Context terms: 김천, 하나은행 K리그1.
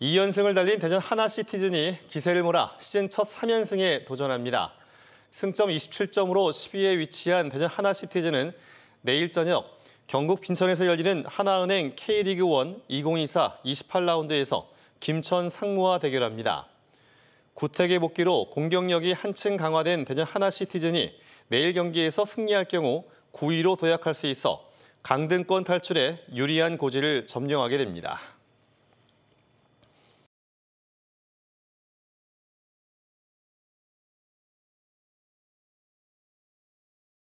2연승을 달린 대전 하나시티즌이 기세를 몰아 시즌 첫 3연승에 도전합니다. 승점 27점으로 10위에 위치한 대전 하나시티즌은 내일 저녁 경북 빈천에서 열리는 하나은행 K리그1 2024 28라운드에서 김천 상무와 대결합니다. 구태계 복귀로 공격력이 한층 강화된 대전 하나시티즌이 내일 경기에서 승리할 경우 9위로 도약할 수 있어 강등권 탈출에 유리한 고지를 점령하게 됩니다.